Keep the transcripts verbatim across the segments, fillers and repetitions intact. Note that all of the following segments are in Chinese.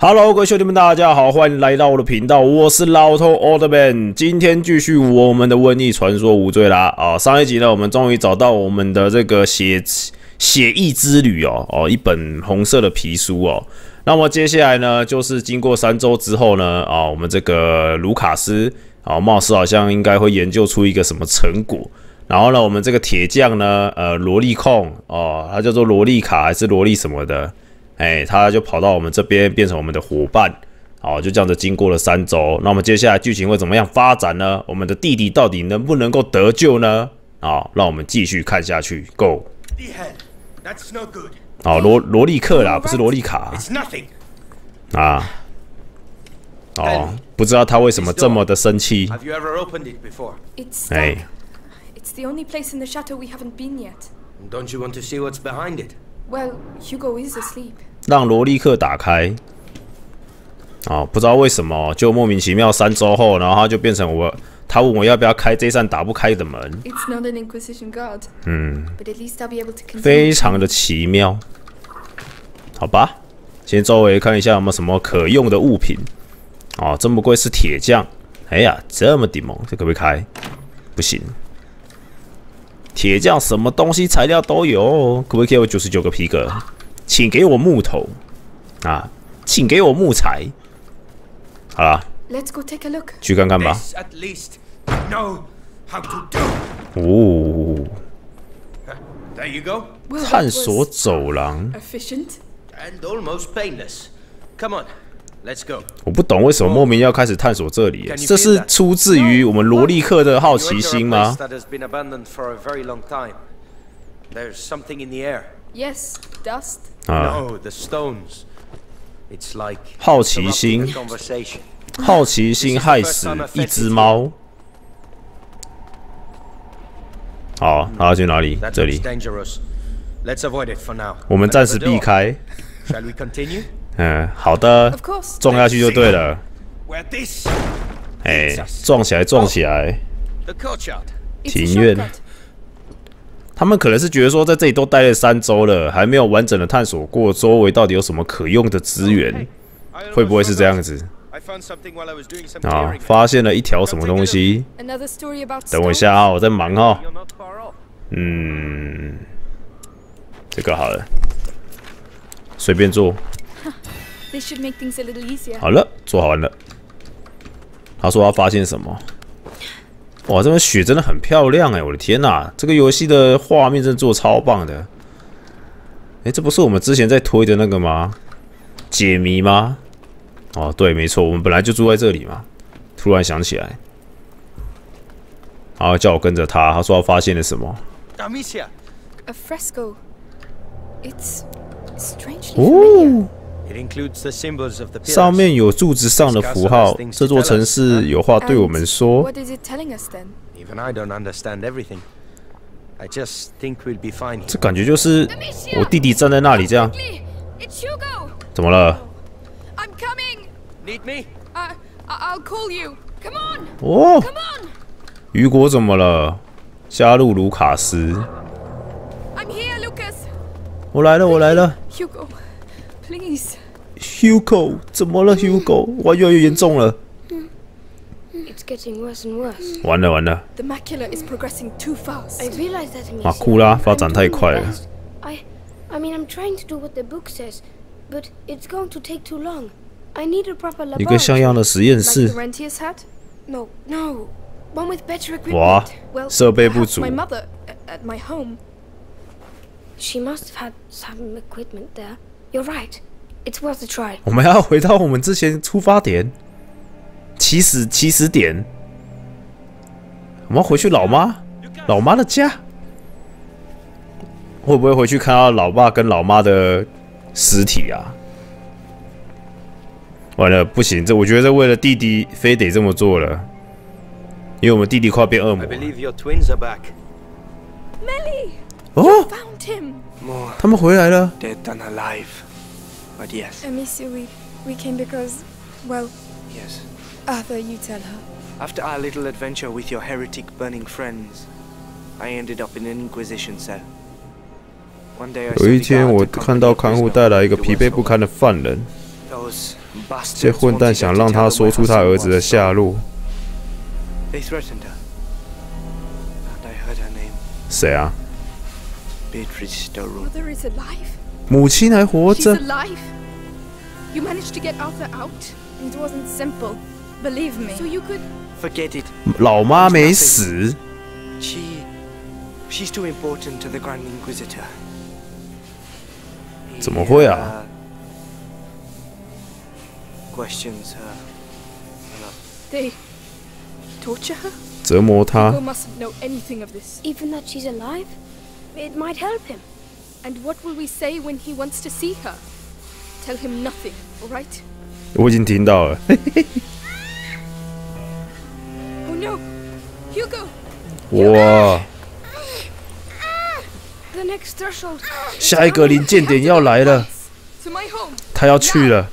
Hello， 各位兄弟们，大家好，欢迎来到我的频道，我是老头 Old Man。今天继续我们的瘟疫传说无罪啦！啊，上一集呢，我们终于找到我们的这个血血疫之旅哦哦，一本红色的皮书哦。那么接下来呢，就是经过三周之后呢，啊，我们这个卢卡斯啊，貌似好像应该会研究出一个什么成果。然后呢，我们这个铁匠呢，呃，萝莉控哦，他叫做萝莉卡还是萝莉什么的？ 哎，他就跑到我们这边，变成我们的伙伴，好，就这样子经过了三周。那我们接下来剧情会怎么样发展呢？我们的弟弟到底能不能够得救呢？好，让我们继续看下去。Go。好，罗罗利克啦，不是罗利卡。啊。哦，不知道他为什么这么的生气。哎。 Well, Hugo is asleep. 让罗利克打开。哦，不知道为什么，就莫名其妙三周后，然后他就变成我。他问我要不要开这扇打不开的门。It's not an Inquisition guard. 嗯，非常的奇妙。好吧，先周围看一下有没有什么可用的物品。哦，真不愧是铁匠。哎呀，这么顶猛，这可不可以开？不行。 铁匠什么东西材料都有，可不可以给我九十九个皮革？请给我木头啊，请给我木材。好啦 ，Let's go take a look， 去看看吧。哦，探索走廊。我不懂为什么莫名要开始探索这里，这是出自于我们罗利克的好奇心吗？啊！好奇心，好奇心害死一只猫。好，它要去哪里？这里。我们暂时避开。嗯，好的，撞下去就对了。哎、欸，撞起来，撞起来。庭院，他们可能是觉得说，在这里都待了三周了，还没有完整的探索过周围到底有什么可用的资源，会不会是这样子？啊，发现了一条什么东西？等我一下啊，我在忙哦。嗯，这个好了，随便做。 好了，做好玩了。他说他发现什么？哇，这边雪真的很漂亮哎、欸！我的天哪、啊，这个游戏的画面真的做超棒的。哎、欸，这不是我们之前在推的那个吗？解谜吗？哦，对，没错，我们本来就住在这里嘛。突然想起来，然后叫我跟着他。他说他发现了什么 ？Amicia, a fresco. It's strangely familiar. 上面有柱子上的符号，这座城市有话对我们说。这感觉就是我弟弟站在那里这样。怎么了？哦，雨果怎么了？加入卢卡斯。我来了，我来了。 Hugo， 怎么了 ？Hugo， 哇，越来越严重了。完了完了。马库拉发展太快了。一个像样的实验室。哇，设备不足。 我们要回到我们之前出发点，起始起始点。我们要回去老妈老妈的家，会不会回去看到老爸跟老妈的尸体啊？完了，不行，这我觉得为了弟弟非得这么做了，因为我们弟弟快变恶魔了。哦，他们回来了。 But yes. Amicia, we we came because, well. Yes. Arthur, you tell her. After our little adventure with your heretic burning friends, I ended up in an Inquisition cell. One day I saw the guard. 有一天，我看到看护带来一个疲惫不堪的犯人，这混蛋想让他说出他儿子的下落。谁啊？母亲还活着。老妈没死。 She's too important to the Grand Inquisitor. 怎么会啊？ Questions her. They torture her. 折磨她。Hugo mustn't know anything of this. Even that she's alive, it might help him. And what will we say when he wants to see her? Tell him nothing, all right? 我已经听到了。Oh no, Hugo! Wow. 下一个临界点要来了，他要去了。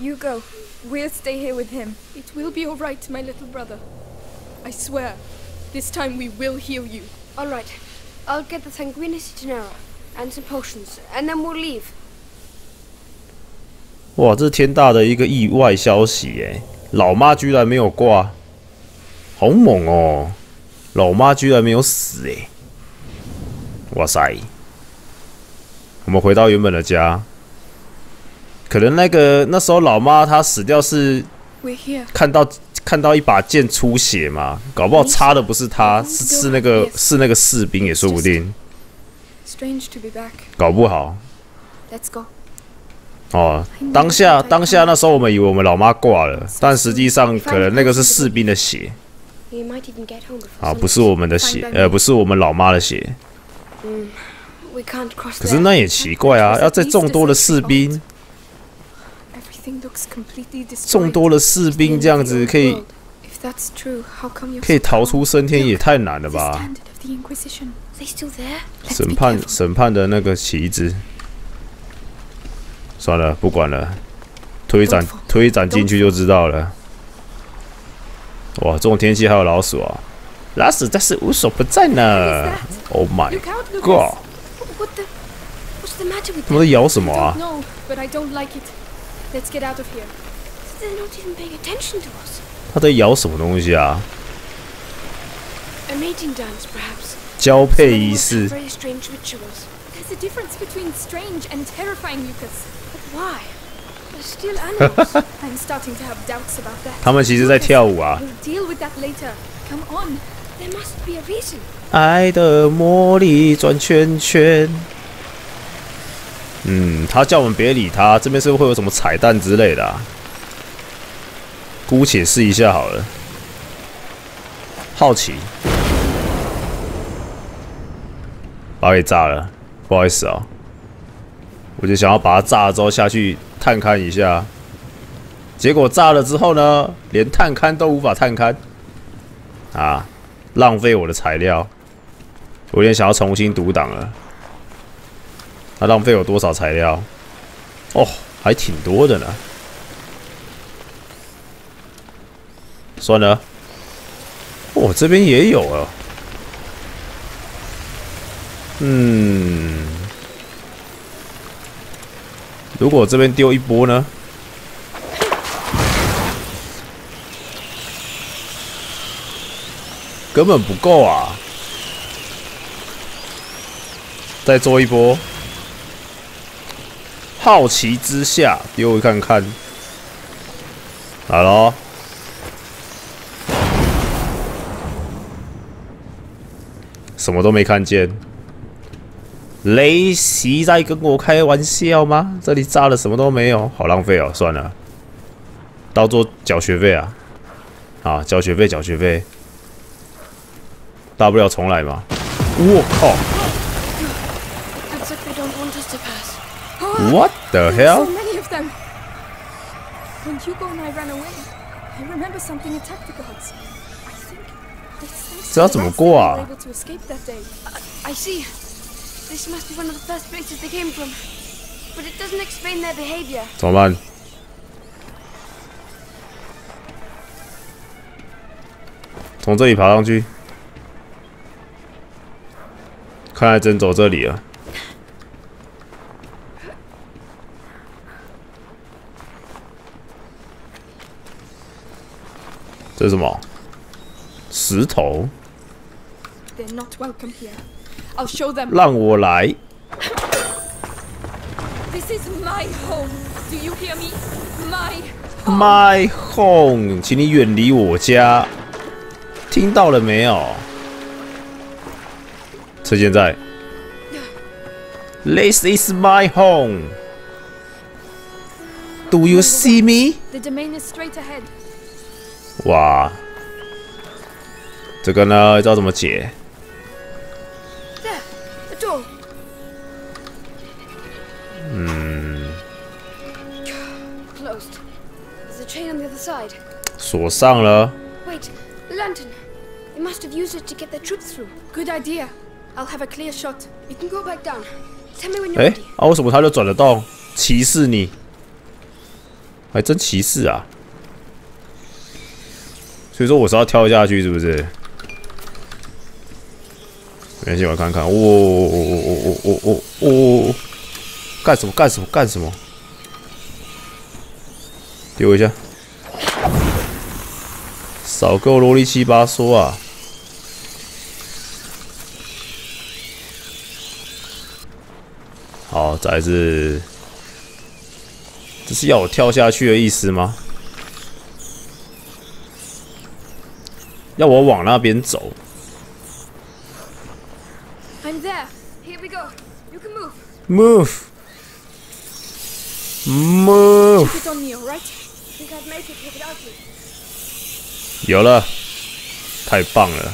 哇，这是天大的一个意外消息哎！老妈居然没有挂，好猛哦！老妈居然没有死哎！哇塞！ 我们回到原本的家，可能那个那时候老妈她死掉是看到看到一把剑出血嘛，搞不好插的不是她，是是那个是那个士兵也说不定，搞不好。哦，当下当下那时候我们以为我们老妈挂了，但实际上可能那个是士兵的血，啊，不是我们的血，呃，不是我们老妈的血。 可是那也奇怪啊！要在众多的士兵，众多的士兵这样子可以可以逃出升天，也太难了吧！审判审判的那个旗子，算了，不管了，推展推展进去就知道了。哇，这种天气还有老鼠啊！老鼠真是无所不在呢 ！Oh my god！ 他们在咬什么啊？他在咬什么东西啊？交配仪式。他们其实在跳舞啊。 爱的魔力转圈圈。嗯，他叫我们别理他，这边是不是会有什么彩蛋之类的啊？姑且试一下好了，好奇。把我给炸了，不好意思啊、喔。我就想要把它炸了之后下去探勘一下，结果炸了之后呢，连探勘都无法探勘啊。 浪费我的材料，我有点想要重新读档了。他浪费我多少材料？哦，还挺多的呢。算了，我、哦、这边也有了。嗯，如果这边丢一波呢？ 根本不够啊！再做一波。好奇之下，丢我看看。来咯。什么都没看见。雷奇在跟我开玩笑吗？这里炸了什么都没有，好浪费哦！算了，当做缴学费啊！啊，缴学费，缴学费。 大不了重来嘛！我靠 ！What the hell？ 这要怎么过啊？怎么办？ 从这里爬上去。 看来真走这里了。这是什么？石头？让我来。My home， 请你远离我家，听到了没有？趁现在 ，This is my home。Do you see me？ 哇，这个呢，知道怎么解？嗯，锁上了。Wait, lantern. They must have used it to get their troops through. Good idea. I'll have a clear shot. You can go back down. Tell me when you're ready. 哎，啊，为什么他就转得动？歧视你？还真歧视啊！所以说我是要跳下去，是不是？没关系，我看看。哦哦哦哦哦哦哦！干什么？干什么？干什么？丢一下！少给我啰里七八说啊！好，再来是，这是要我跳下去的意思吗？要我往那边走。I'm there. Here we go. You can move. Move. Move. Keep it on me, alright? Think I'd make it without you. 有了，太棒了。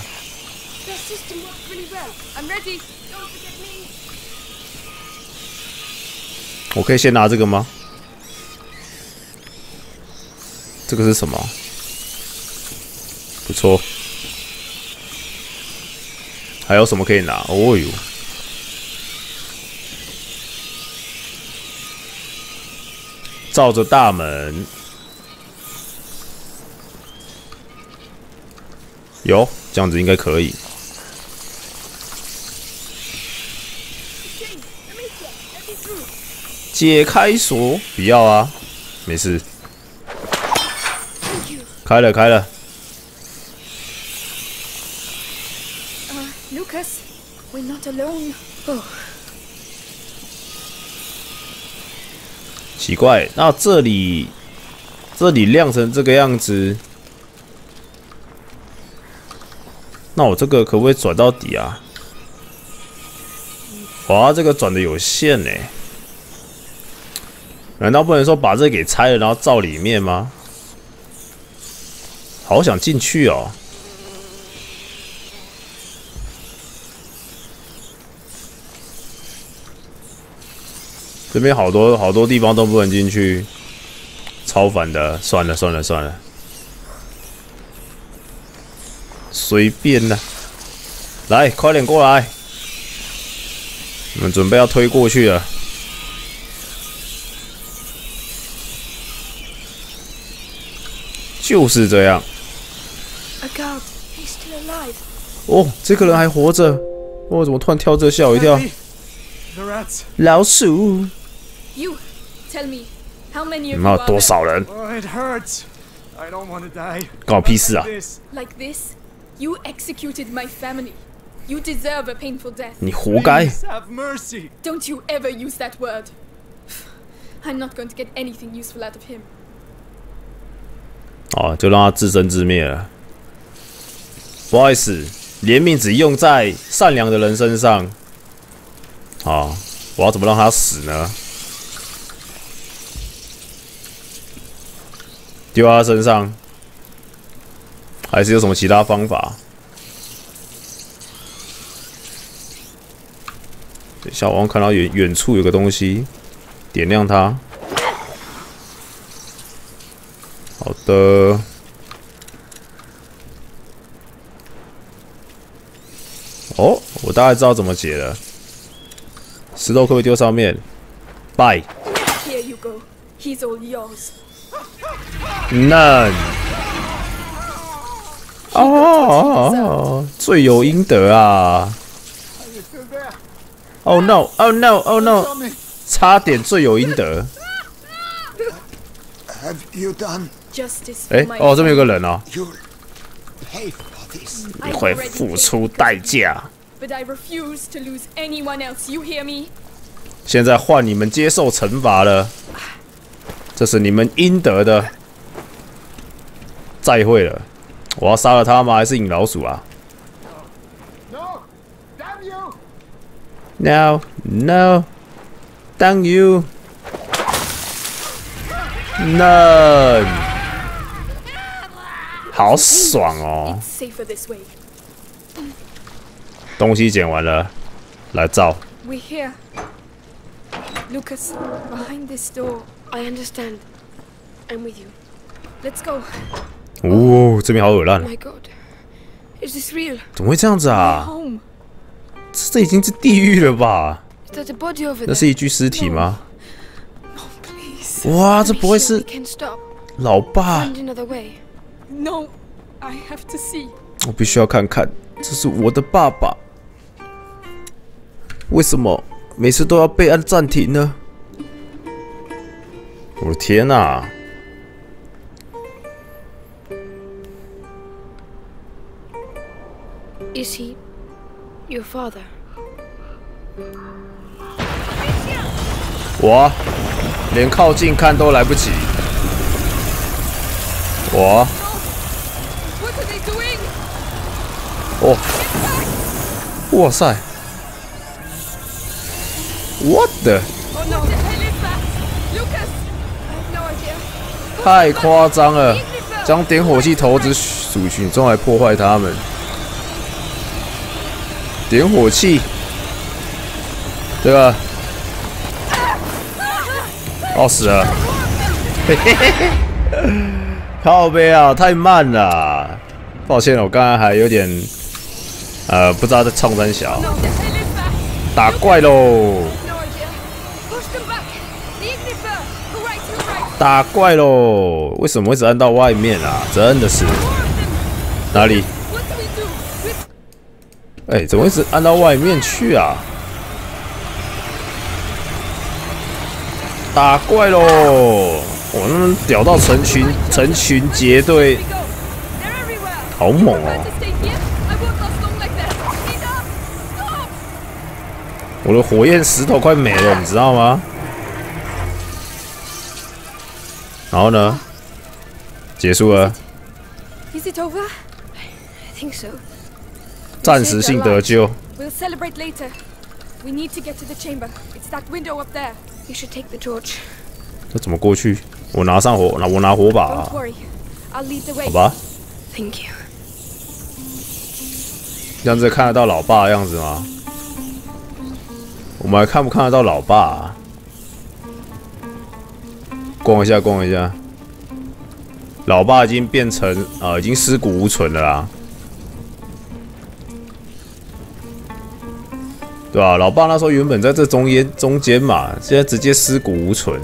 Their system works really well. I'm ready. Don't forget me. 我可以先拿这个吗？这个是什么？不错，还有什么可以拿？哦呦，照着大门，有这样子应该可以。解开锁，不要啊，没事，开了开了。 Lucas, we're not alone. Oh. 奇怪，那这里这里亮成这个样子，那我这个可不可以转到底啊？哇，这个转的有限呢。难道不能说把这给拆了，然后照里面吗？好想进去哦。 这边好多好多地方都不能进去，超烦的。算了算了算了，随便啦。来，快点过来，我们准备要推过去了。就是这样。哦，这个人还活着。我怎么突然跳这？吓我一跳。老鼠。 You tell me how many of you are there? Oh, it hurts. I don't want to die. 关我屁事啊 ！Like this, you executed my family. You deserve a painful death. 你活该。Have mercy. Don't you ever use that word. I'm not going to get anything useful out of him. 哦，就让他自生自灭了。不好意思，怜悯只用在善良的人身上。好，我要怎么让他死呢？ 丢到他身上，还是有什么其他方法？等一下，我好像看到远远处有个东西，点亮它。好的。哦，我大概知道怎么解了。石头可不可以丢上面 ？Bye。Here you go. He's all yours. None。哦，罪有应得啊 ！Oh no! Oh no! Oh no! 差点罪有应得。哎，哦，这边有个人哦。你会付出代价。现在换你们接受惩罚了，这是你们应得的。再会了，我要杀了他吗？还是引老鼠啊 ？No, no, damn you, no. 好爽哦！东西捡完了，来照。We here, Lucas. Behind this door. I understand. I'm with you. Let's go. 哦，这边好恶烂。My God, is this real? 怎么会这样子啊？这已经是地狱了吧？那是一具尸体吗？哇，这不会是老爸？ No, I have to see. 我必须要看看，这是我的爸爸。为什么每次都要被按暂停呢？我的天哪、啊！Is he your father? 我连靠近看都来不及。我。 哦，哇塞 ！What the？ 太夸张了！将点火器投掷鼠群中来破坏他们。点火器，对吧？哦，死了！嘿嘿嘿嘿，靠北啊，太慢了！抱歉，我刚才还有点。 呃，不知道在冲三小，打怪喽！打怪喽！为什么一直按到外面啊？真的是哪里？哎、欸，怎么一直按到外面去啊？打怪喽！我能屌到成群成群结队，好猛哦！ 我的火焰石头快没了，你知道吗？然后呢？结束了。暂时性得救。这怎么过去？我拿上火，我拿火把、啊。好吧。这样子看得到老爸的样子吗？ 我们还看不看得到老爸、啊？逛一下，逛一下。老爸已经变成啊、呃，已经尸骨无存了啦，对吧、啊？老爸那时候原本在这中间中间嘛，现在直接尸骨无存。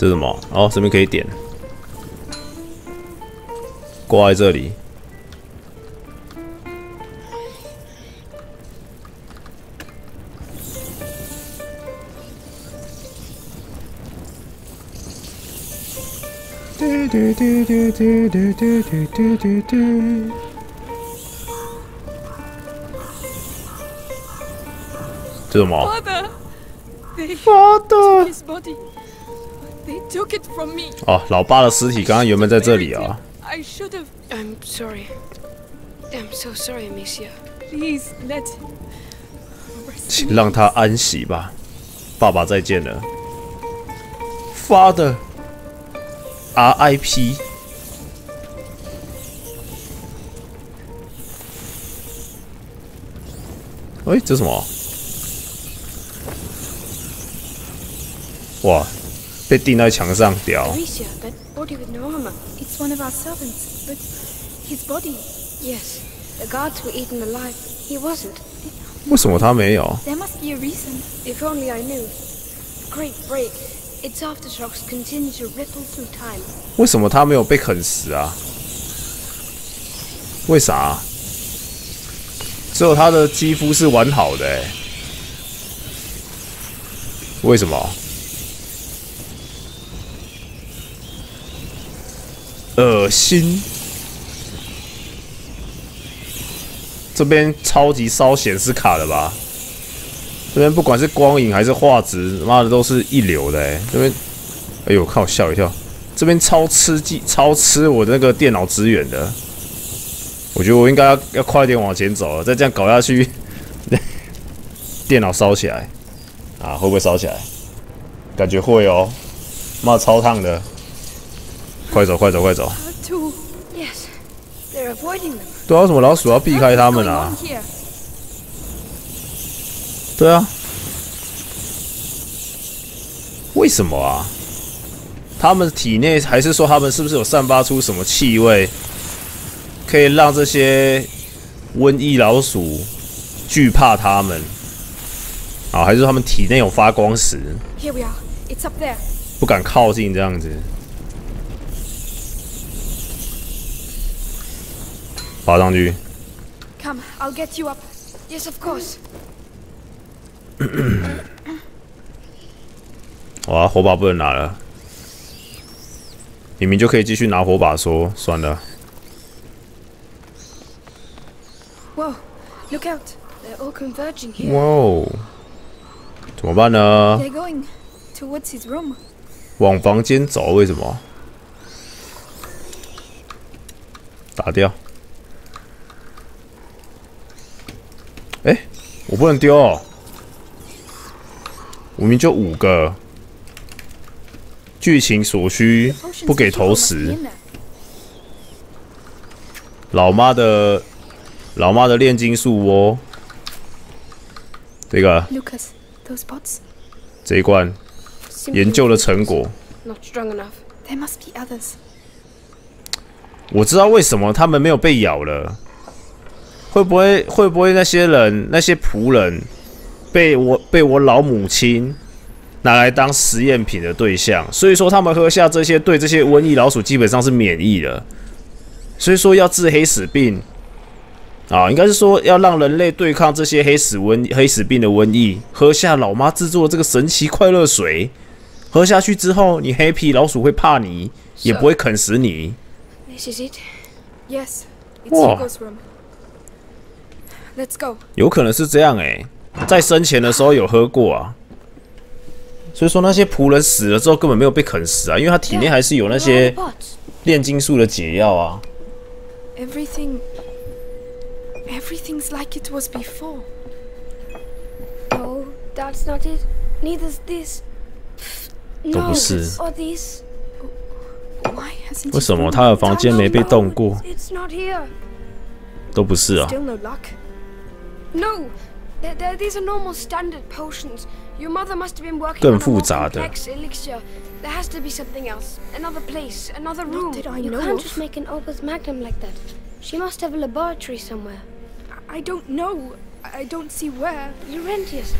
这是什么？哦，这边可以点，挂在这里。嘟嘟嘟嘟嘟嘟嘟嘟嘟嘟。这是什么？我的。 They took it from me. 哦，老爸的尸体刚刚原本在这里啊。I should have. I'm sorry. I'm so sorry, Amicia. Please let. 请让他安息吧，爸爸再见了。Father. R I P 哎、欸，这是什么？哇！ 被钉在墙上，屌！为什么他没有？为什么他没有被啃死啊？为啥？只有他的肌肤是完好的、欸，为什么？恶心！这边超级烧显示卡的吧？这边不管是光影还是画质，妈的都是一流的、欸。这边，哎呦，看我吓一跳！这边超吃机，超吃我的那个电脑资源的。 我觉得我应该要要快点往前走了，再这样搞下去，电脑烧起来啊！会不会烧起来？感觉会哦，妈超烫的！快走，快走，快走！对啊，为什么老鼠要避开他们啊？对啊，为什么啊？他们体内还是说他们是不是有散发出什么气味？ 可以让这些瘟疫老鼠惧怕他们啊，还是他们体内有发光石，不敢靠近这样子。爬上去。Come, I'll get you up. Yes, of course. 哇，火把不能拿了，明明就可以继续拿火把说，算了。 Wow, look out! They're all converging here. Wow, 怎么办呢？ They're going towards his room. 往房间走，为什么？打掉。哎、欸，我不能丢哦。我们就五个。剧情所需，不给投食。老妈的。 老妈的炼金术哦，这个 Lucas, those pots. 这一罐研究的成果。我知道为什么他们没有被咬了，会不会会不会那些人那些仆人被我被我老母亲拿来当实验品的对象？所以说他们喝下这些对这些瘟疫老鼠基本上是免疫的，所以说要治黑死病。 啊，应该是说要让人类对抗这些黑死瘟、黑死病的瘟疫。喝下老妈制作这个神奇快乐水，喝下去之后，你黑皮老鼠会怕你，也不会啃食你。哇！有可能是这样哎、欸，在生前的时候有喝过啊。所以说那些仆人死了之后根本没有被啃食啊，因为他体内还是有那些炼金术的解药啊。 Everything's like it was before. No, that's not it. Neither's this. No, or this. Why hasn't? 为什么他的房间没被动过？ It's not here. 都不是啊。Still no luck. No, there these are normal standard potions. Your mother must have been working. 更复杂的。There has to be something else. Another place, another room. You can't just make an opus magnum like that. She must have a laboratory somewhere. I don't know. I don't see where. Laurentius,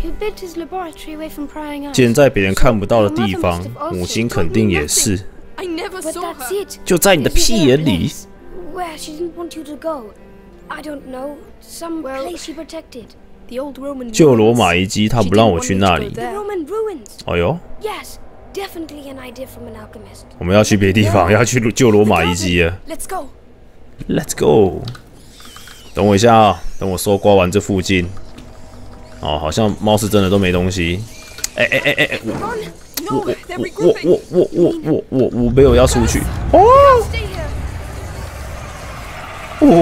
he bid his laboratory away from prying eyes. 建在别人看不到的地方，母亲肯定也是。就在你的屁眼里。Where she didn't want you to go. I don't know. Some place she protected. The old Roman. 旧罗马遗迹，他不让我去那里。哎呦。Yes, definitely an idea from an alchemist. 我们要去别地方，要去旧罗马遗迹了。Let's go. Let's go。等我一下啊、哦，等我搜刮完这附近。哦，好像貌似真的都没东西。哎哎哎哎哎！我我我我我我我我没有要出去。哦！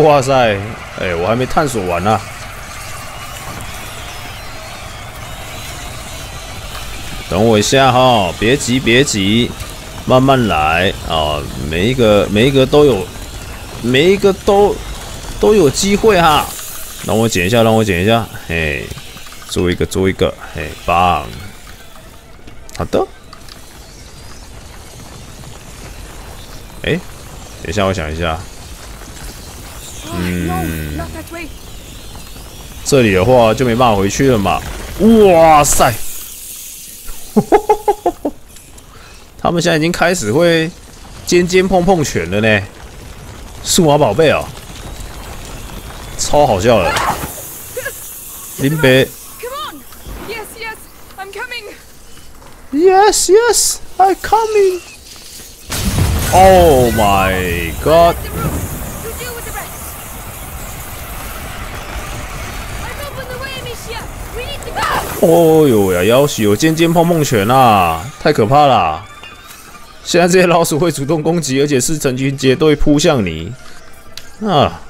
哇塞！哎、欸，我还没探索完呢、啊。等我一下哈、哦，别急别急，慢慢来啊、哦！每一个每一个都有。 每一个都都有机会哈，让我捡一下，让我捡一下，嘿，做一个，做一个，嘿，棒，好的。哎、欸，等一下，我想一下，嗯，这里的话就没办法回去了嘛。哇塞，他们现在已经开始会尖尖碰碰拳了呢。 数码宝贝哦，超好笑的。Limbe. Come on. Yes, yes, I'm coming. Yes, yes, I'm coming. Oh my God.哦呦呀，要死！有尖尖碰碰拳啊，太可怕了啊！现在这些老鼠会主动攻击，而且是成群结队扑向你啊！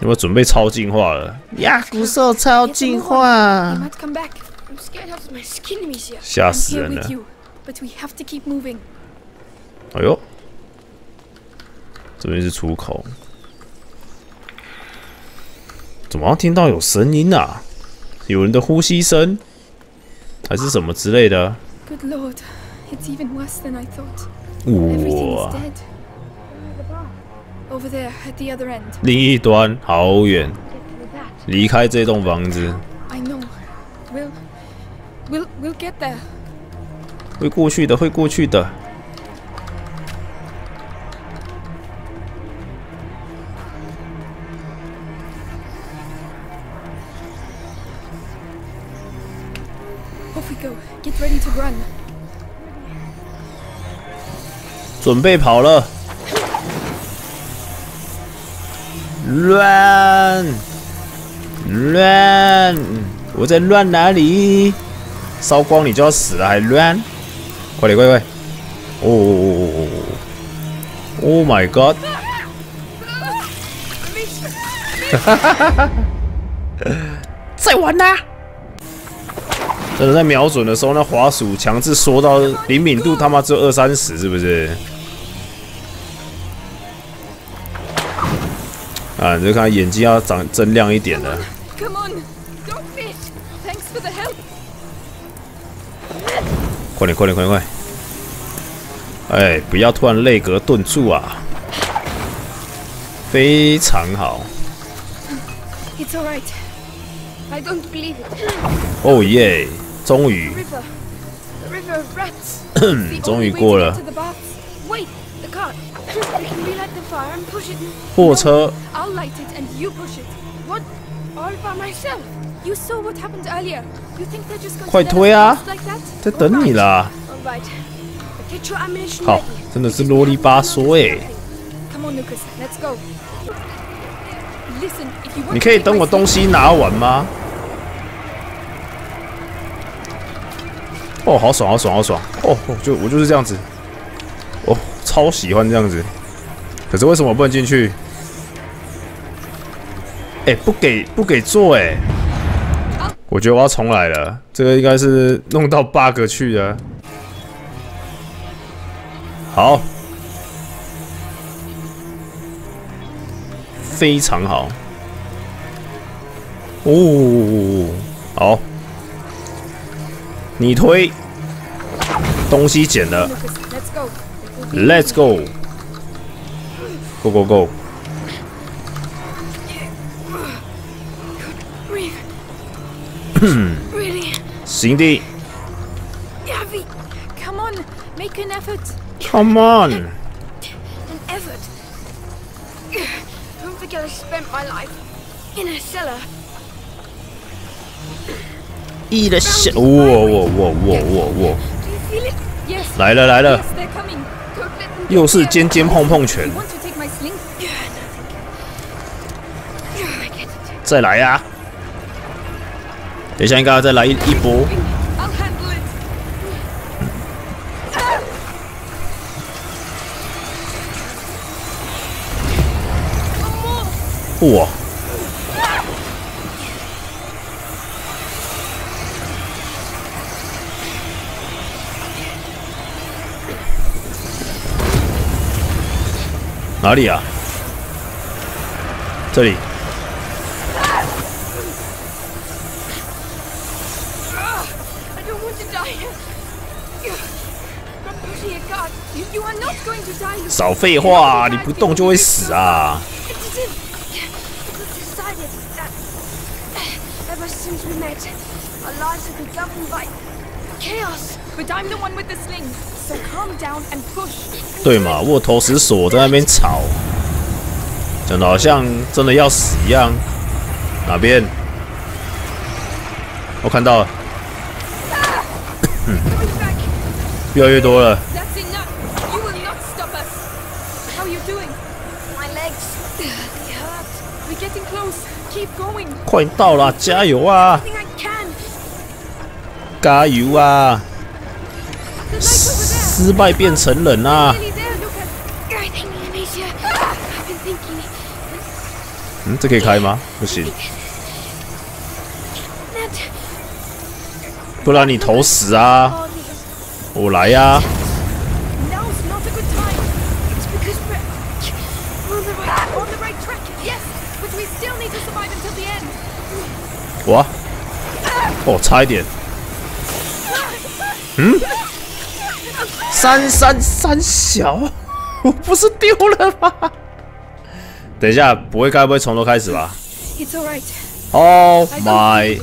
有没有准备超进化了？呀，古兽超进化！吓死人了！哎呦，这边是出口。 怎么好像听到有声音啊？有人的呼吸声，还是什么之类的？哇！另一端好远，离开这栋房子。会过去的，会过去的。 准备跑了 ，run run， 我在乱哪里？烧光你就要死了，还 run？ 快点，快快！哦哦哦 ！Oh my god！ 哈哈哈哈！在玩呐、啊！ 真的在瞄准的时候，那滑鼠强制缩到灵敏度他妈只有二三十，是不是？啊，你就看眼睛要长增亮一点了。快点，快点，快点，快！哎，不要突然内格顿住啊！非常好。 I don't believe it. Oh yeah! 终于，终于过了。货车。快推啊！在等你啦。好，真的是啰里吧嗦哎。 你可以等我东西拿完吗？哦，好爽，好爽，好爽！哦，就我就是这样子，哦，超喜欢这样子。可是为什么我不能进去？哎、欸，不给不给做哎、欸！我觉得我要重来了，这个应该是弄到 bug 去了。好。 非常好，哦，好，你推，东西捡了 ，Let's go， go go go， 行的 ，Come on, make an effort. Come on. An effort. I spent my life in a cellar. In a cellar. Whoa, whoa, whoa, whoa, whoa, whoa. 来了来了，又是尖尖碰碰拳。再来呀、啊！等一下应该要再来一一波。哇！哪里啊？这里。少废话，你不动就会死啊！ 对嘛，我投石锁在那边吵。讲得好像真的要死一样。哪边？我看到了，越来越多了。 快到了，加油啊！加油啊！失败变成人啊！嗯，这可以开吗？不行，不然你投死啊！我来啊！哇！哦，差一点。嗯？三三三小，我不是丢了吗？等一下，不会该不会从头开始吧 ？Oh my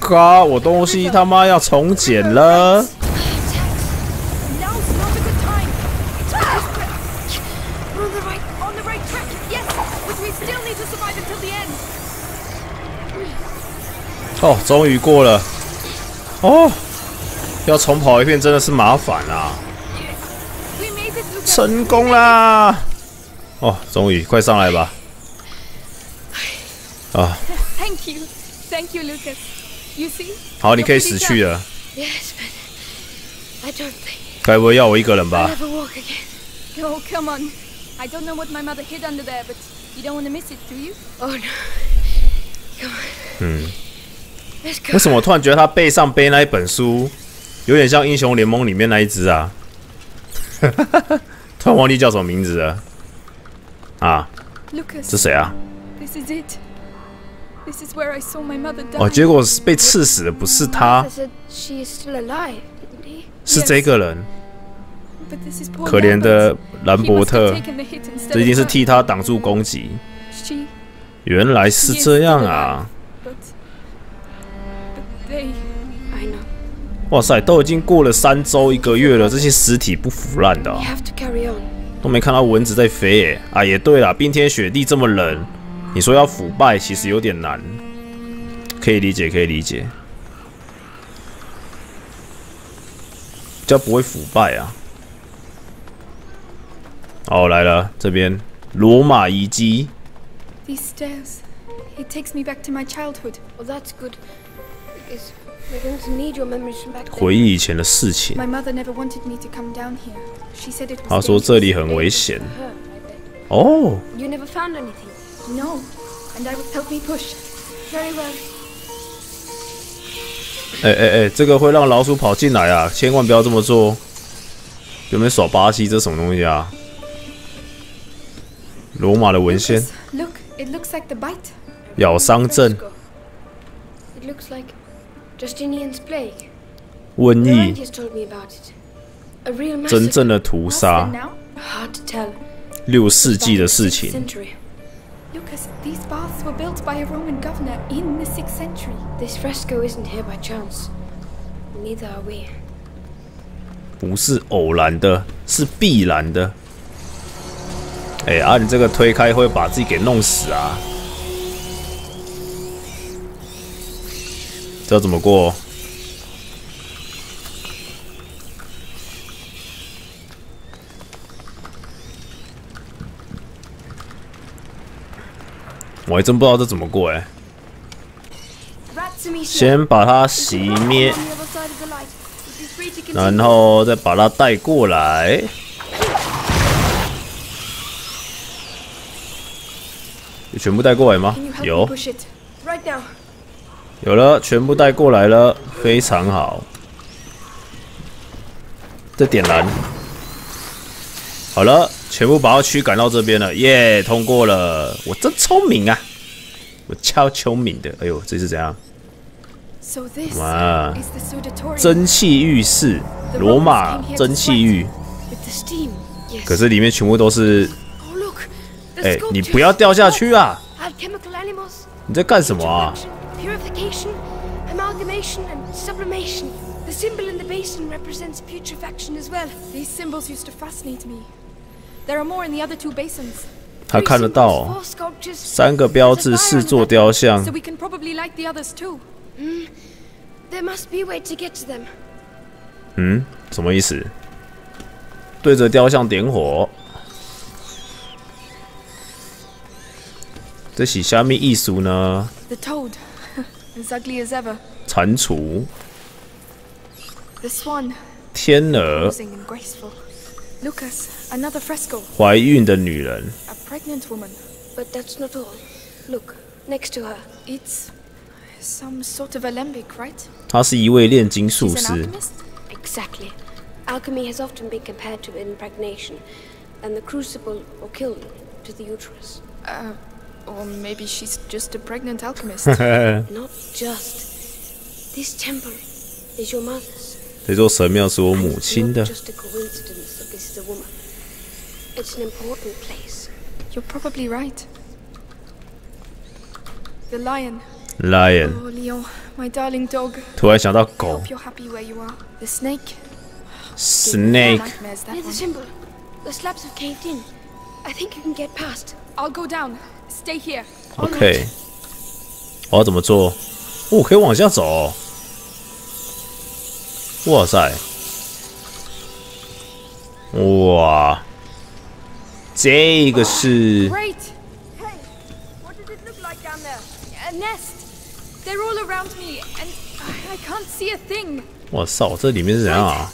god！ 我东西他妈要重捡了。哦，终于过了。哦，要重跑一遍真的是麻烦啊！成功啦！哦，终于，快上来吧。啊 ！Thank you, thank you, Lucas. You see? 好，你可以死去了。Yes, but I don't think. 该不会要我一个人吧？ Oh, come on. I don't know what my mother hid under there, but you don't want to miss it, do you? Oh no. Come on. 嗯。 为什么我突然觉得他背上背那一本书，有点像英雄联盟里面那一只啊？突然忘记叫什么名字了啊？这谁啊？哦，结果是被刺死的不是他，是这个人。可怜的兰伯特，这一定是替他挡住攻击。原来是这样啊！ 哇塞，都已经过了三周一个月了，这些尸体不腐烂的、啊，都没看到蚊子在飞耶、欸！啊，也对啦，冰天雪地这么冷，你说要腐败其实有点难，可以理解，可以理解，比较不会腐败啊。哦，来了，这边罗马遗迹。 回忆以前的事情。她说这里很危险。哦。哎哎哎，这个会让老鼠跑进来啊！千万不要这么做。有没有耍巴西？这什么东西啊？罗马的文献。咬伤症。 Justinian's plague. 瘟疫，真正的屠杀，六世纪的事情。Lucas, these baths were built by a Roman governor in the sixth century. This fresco isn't here by chance. Neither are we. 不是偶然的，是必然的。哎，按这个推开会把自己给弄死啊！ 这要怎么过？我还真不知道这怎么过哎、欸。先把它熄灭，然后再把它带过来。全部带过来吗？有。 有了，全部带过来了，非常好。这点燃，好了，全部把它驱赶到这边了，耶、yeah, ，通过了！我真聪明啊，我超聪明的。哎呦，这是怎样？哇，蒸汽浴室，罗马蒸汽浴。可是里面全部都是……哎、欸，你不要掉下去啊！你在干什么啊？ Purification, amalgamation, and sublimation. The symbol in the basin represents putrefaction as well. These symbols used to fascinate me. There are more in the other two basins. 他看得到三个标志，四座雕像。嗯，什么意思？对着雕像点火，这是什么意思呢？蟾蜍，天鹅。 Lucas, another fresco. 怀孕的女人。A pregnant woman, but that's not all. Look, next to her, it's some sort of alembic, right? 她是一位炼金术师。Exactly. Alchemy has often been compared to impregnation, and the crucible or kiln to the uterus. Uh, or maybe she's just a pregnant alchemist. Not just. This temple is your mother's. 这座神庙是我母亲的。 This is a woman. It's an important place. You're probably right. The lion. Lion. Oh, Leon, my darling dog. 突然想到狗。You're happy where you are. The snake. Snake. Near the temple, the slabs have caved in. I think you can get past. I'll go down. Stay here. Okay. 我要怎么做？哦，可以往下走。哇塞！ 哇，这个是。哇操，这里面是人啊！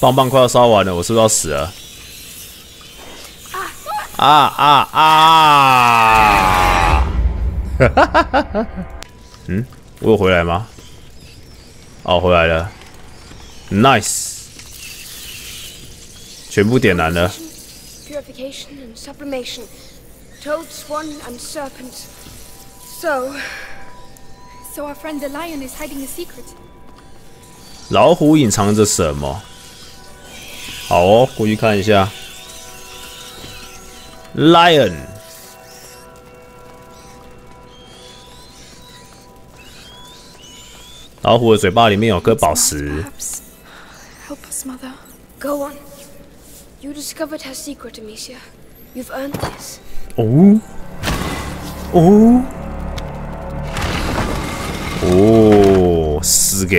棒棒快要烧完了，我是不是要死了？ 啊啊啊！哈哈哈哈哈！嗯，我有回来吗？哦，回来了 ，nice， 全部点燃了。Purification and sublimation, toad, swan, and serpent. So, so our friend the lion is hiding a secret. 老虎隐藏着什么？好哦，过去看一下。 Lion， 老虎的嘴巴里面有颗宝石。Help us, mother. Go on. You discovered her secret, Amicia. You've earned this. 哦，哦，哦，是的，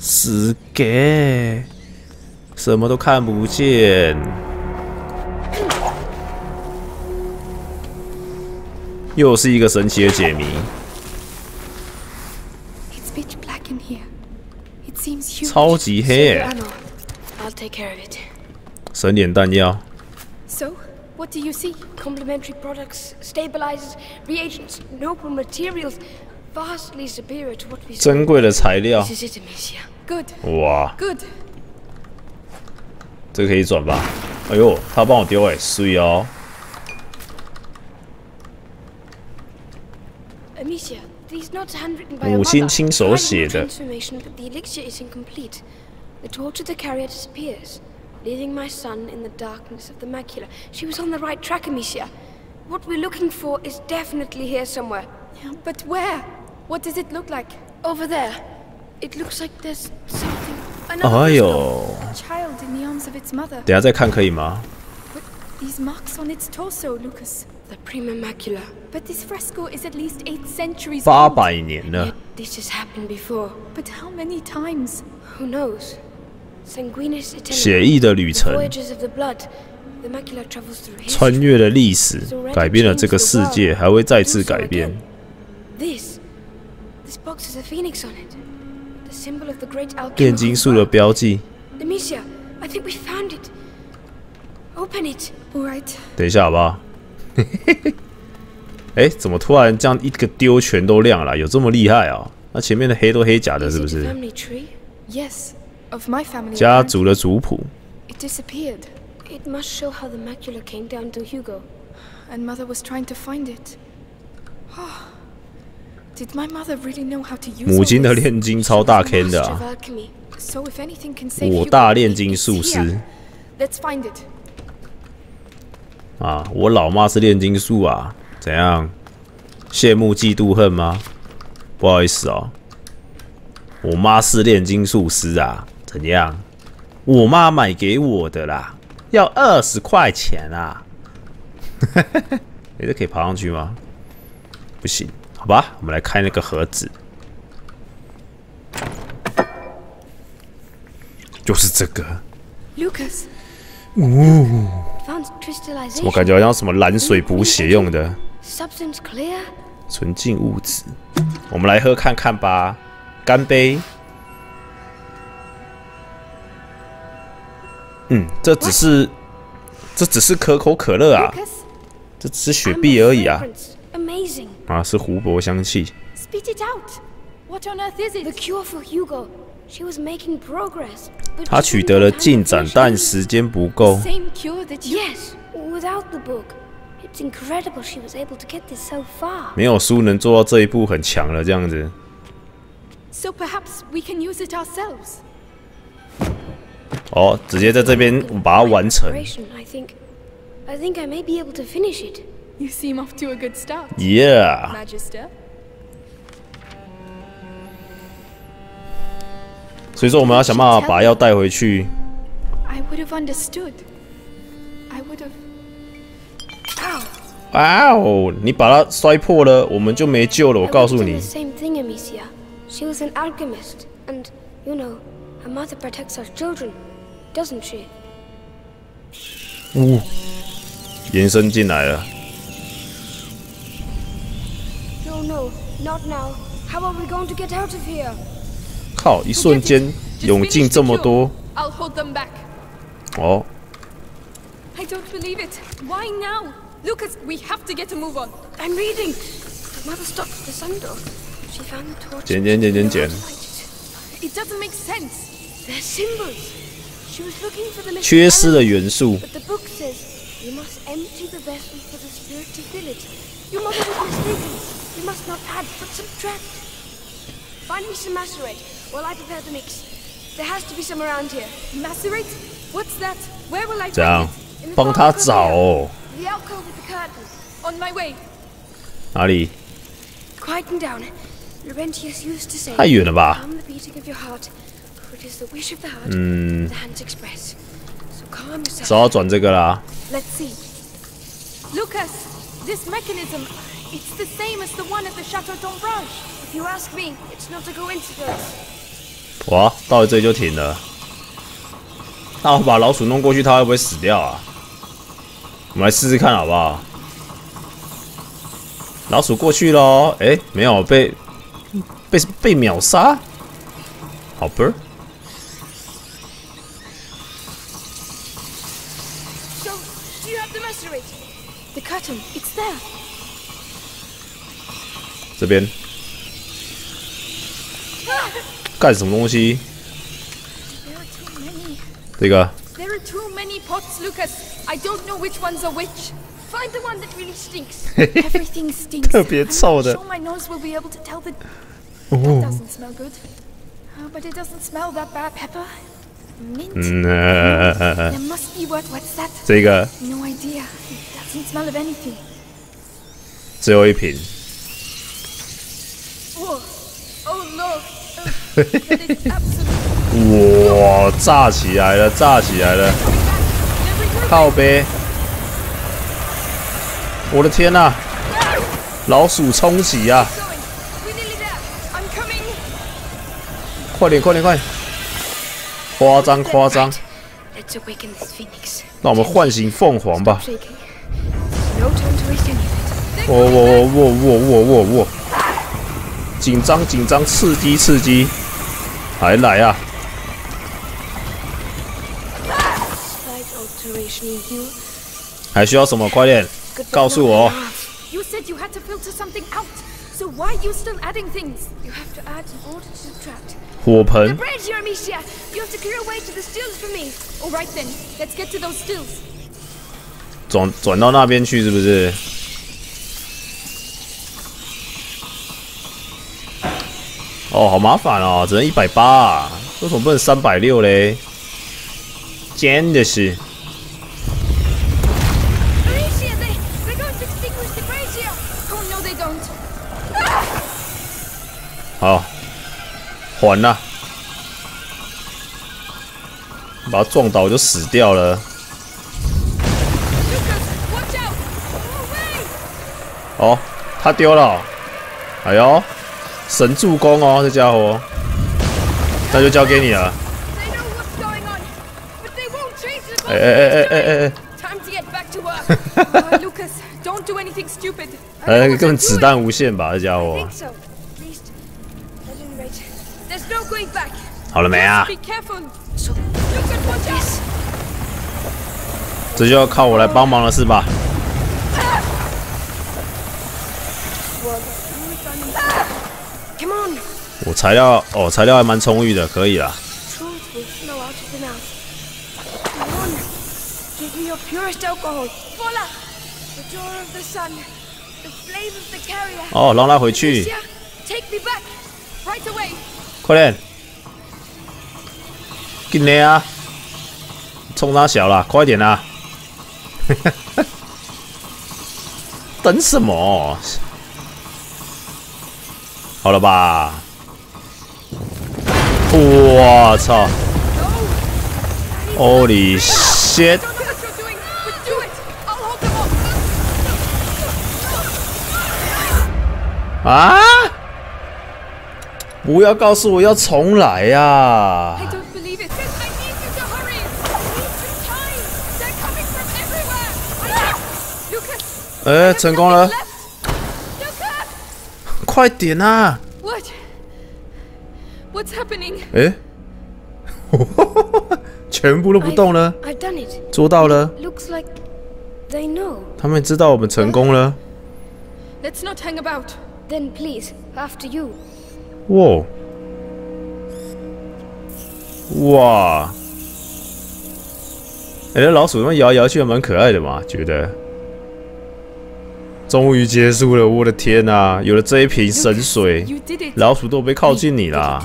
是的，什么都看不见。 又是一个神奇的解谜。超级黑耶！神脸弹药。珍贵的材料。哇！这个可以转吧？哎呦，他帮我丢哎，水哦。 母亲亲手写的。哎呦！等下再看可以吗？ These marks on its torso, Lucas. The prima macula. But this fresco is at least eight centuries old. Eight hundred years. This has happened before. But how many times? Who knows? Sanguinis itinerant. The voyages of the blood. The macula travels through history. 穿越了历史，改变了这个世界，还会再次改变。This, this box has a phoenix on it. The symbol of the great alchemy. 炼金术的标记。Amicia, I think we found it. Open it. 等一下，好不好？哎，怎么突然这样一个丢全都亮了？有这么厉害啊？那前面的黑都黑假的，是不是？家族的族谱。It disappeared. It must show how the macula came down to Hugo, and mother was trying to find it. Did my mother really know how to use it? 母亲的炼金超大坑的啊！五大炼金术师。Let's find it. 啊，我老妈是炼金术啊，怎样？羡慕嫉妒恨吗？不好意思哦，我妈是炼金术师啊，怎样？我妈买给我的啦，要二十块钱啊。你这可以爬上去吗？不行，好吧，我们来开那个盒子，就是这个。Lucas， 哦，怎么感觉好像什么蓝水补血用的？纯净物质，我们来喝看看吧，干杯。嗯，这只是，这只是可口可乐啊，这只是雪碧而已啊。 啊，是湖泊香气。他取得了进展，但时间不够。没有书能做到这一步，很强了，这样子。哦，直接在这边把它完成。You seem off to a good start. Yeah. Magister. 所以说，我们要想办法把药带回去。I would have understood. I would have. 哇哦！你把它摔破了，我们就没救了。我告诉你。The same thing, Amicia. She was an alchemist, and you know, a mother protects her children, doesn't she? 哦，延伸进来了。 Not now. How are we going to get out of here? 靠！一瞬间涌进这么多。I'll hold them back. 哦。I don't believe it. Why now, Lucas? We have to get a move on. I'm reading. Mother stopped at the sun door. She found the torch. 捡捡捡捡捡。It doesn't make sense. They're symbols. She was looking for the. 缺失的元素。But the book says you must empty the vessel for the spirit to fill it. Your mother was mistaken. You must not add, but subtract. Find me some macerate while I prepare the mix. There has to be some around here. Macerate? What's that? Where will I find it? 帮他找。The alcove with the curtain. On my way. 哪里？ Quieten down. Laurentius used to say. 太远了吧？ Calm the beating of your heart. It is the wish of the heart. 嗯。The hands express. So calm yourself. 找转这个啦。Let's see. Lucas, this mechanism. It's the same as the one at the Chateau d'Ombrage. If you ask me, it's not a coincidence. 哇，到了这里就停了。那我把老鼠弄过去，它会不会死掉啊？我们来试试看好不好？老鼠过去喽，哎、欸，没有被被被秒杀。好吧。So, do you have the macerate? The curtain, it's there. 这边干什么东西？这个。特别臭的。嗯，呃、这个。最后一瓶。 哇！炸起来了，炸起来了！靠北！我的天啊！老鼠冲洗啊！快点，快点，快点！夸张，夸张！那我们唤醒凤凰吧！哇哇哇哇哇哇哇！ 紧张，紧张，刺激，刺激，还来啊！还需要什么？快点告诉我！火盆。转转到那边去，是不是？ 哦，好麻烦哦，只能一百八十啊！为什么不能三百六十嘞？真的是！好，还啦！把他撞倒我就死掉了。哦，他丢了、哦。哎呦，神助攻哦，这家伙。那就交给你了。哎哎哎哎哎哎！哈哈哈！哎，那个根本子弹无限吧，这家伙。 好了没啊？这就要靠我来帮忙了，是吧？我材料哦，材料还蛮充裕的，可以啦。哦，让他回去。 快点！进来啊！冲他小啦，快点啦！等什么？好了吧？我操 ！Holy shit！ 啊！ 不要告诉我要重来呀、啊！哎、欸，成功了！快点啊！哎、欸，全部都不动了，做到了！他们知道我们成功了。哇！哇！哎、欸，那老鼠那摇来摇去还蛮可爱的嘛，觉得。终于结束了，我的天哪、啊！有了这一瓶神水，老鼠都被靠近你啦。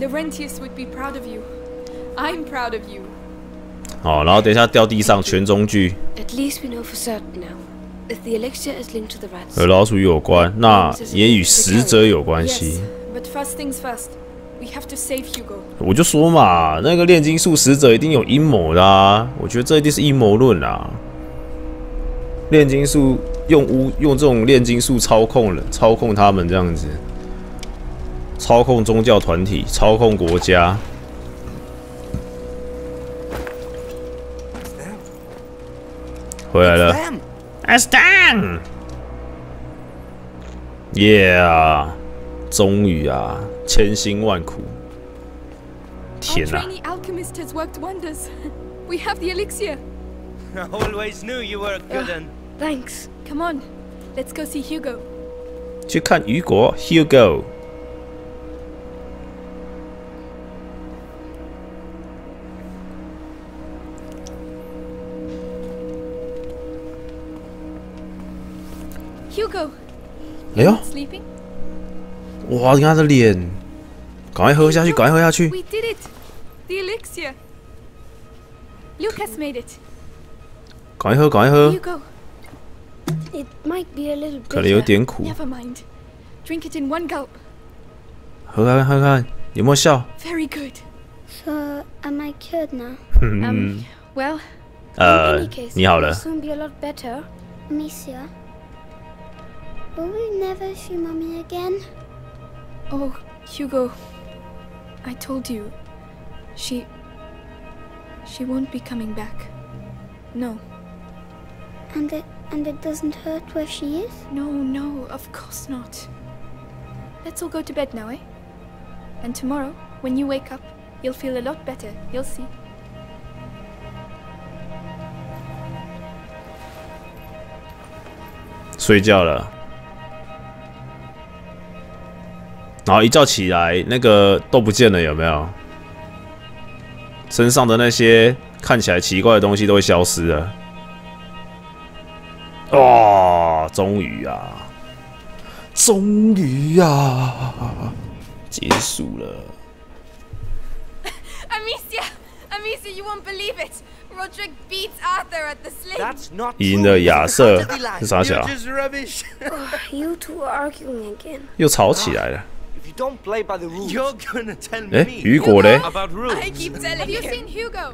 Laurentius would be proud of you. I'm proud of you. 好，然后等一下掉地上全中句。At least we know for certain now. 和老鼠有关，那也与死者有关系。我就说嘛，那个炼金术使者一定有阴谋啦！我觉得这一定是阴谋论啦。炼金术用巫用这种炼金术操控人，操控他们这样子，操控宗教团体，操控国家。 回来了。 It's done. Yeah， 终于啊，千辛万苦。天哪！去看雨果 ，Hugo。Hugo， 哎呦！哇，你看他的脸，赶快喝下去，赶快喝下去。We did it. The elixir. Lucas made it. 赶快喝，赶快喝。Hugo, it might be a little bitter. 可能有点苦。Never mind. Drink it in one gulp. 喝看看，喝看，有没有效 ？Very good. So am I cured now? 嗯。Well. 呃，你好了。Soon be a lot better, Amicia. Will we never see Mommy again? Oh, Hugo, I told you, she, she won't be coming back. No. And it, and it doesn't hurt where she is? No, no, of course not. Let's all go to bed now, eh? And tomorrow, when you wake up, you'll feel a lot better. You'll see. 睡觉了。 然后一觉起来，那个都不见了，有没有？身上的那些看起来奇怪的东西都会消失了。哦，终于啊，终于啊，结束了。Amicia, Amicia, you won't believe it. Roderick beats Arthur at the sling. That's not. 赢了亚瑟，是啥小？You two are arguing again. 又吵起来了。you don't play by the rules. You're gonna tell me. 哎，雨果嘞？ I keep telling you. Have you seen Hugo?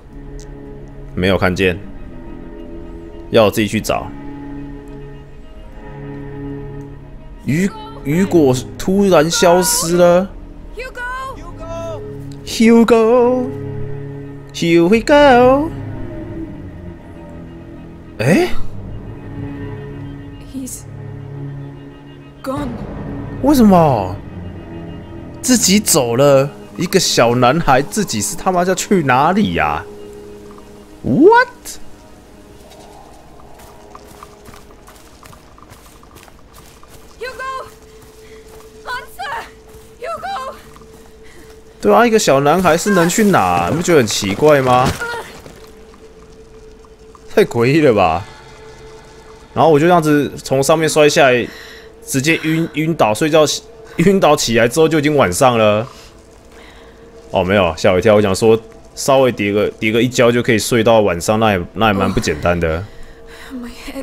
没有看见，要我自己去找。雨雨果突然消失了。Hugo. Hugo. Here we go. 哎。 为什么自己走了？一个小男孩自己是他妈要去哪里呀、啊、？What？ Hugo answer Hugo。对啊，一个小男孩是能去哪？你不觉得很奇怪吗？太诡异了吧！然后我就这样子从上面摔下来。 直接晕晕倒，睡觉晕倒起来之后就已经晚上了。哦，没有，吓我一跳。我想说，稍微跌个跌个一跤就可以睡到晚上，那也那也蛮不简单的。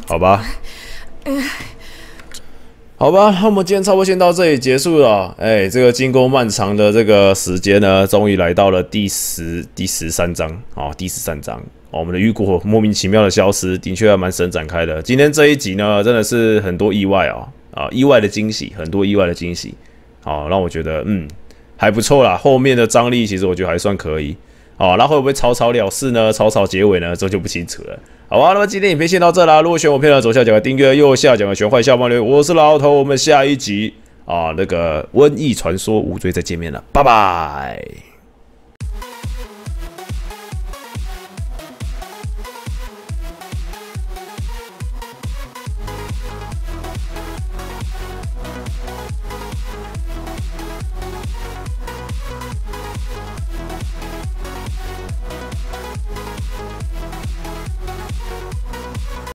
好吧，好吧，那我们今天差不多先到这里结束了。哎、欸，这个经过漫长的这个时间呢，终于来到了第十第十三章啊、哦，第十三章。 哦、我们的雨果莫名其妙的消失，的确还蛮神展开的。今天这一集呢，真的是很多意外哦，啊，意外的惊喜，很多意外的惊喜，好、哦，让我觉得嗯还不错啦。后面的张力其实我觉得还算可以，好、哦，那会不会草草了事呢？草草结尾呢？这就不清楚了。好吧，那么今天影片先到这啦。如果喜欢我片呢，左下角的订阅，右下角的全坏笑帮留言。我是老头，我们下一集啊那个瘟疫传说无罪再见面了，拜拜。